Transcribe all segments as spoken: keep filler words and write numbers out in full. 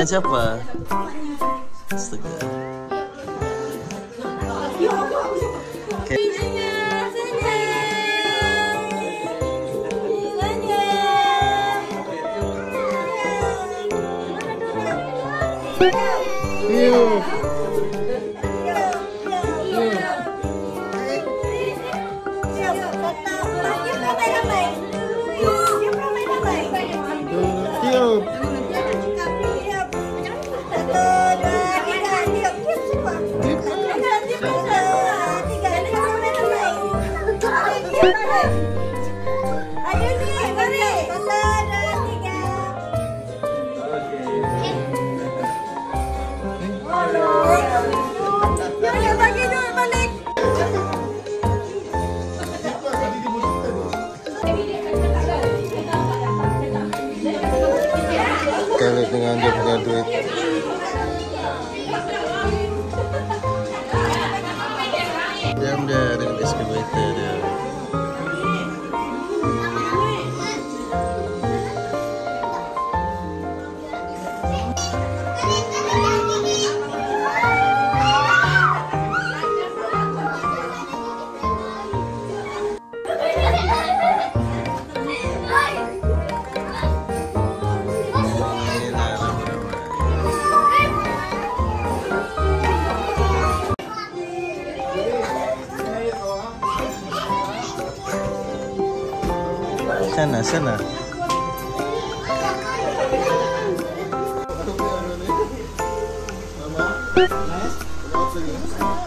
Aja apa? Astaga. Dengan jumlah duit jam dia dengan eskavator dia sana sana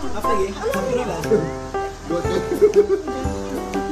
apa lagi?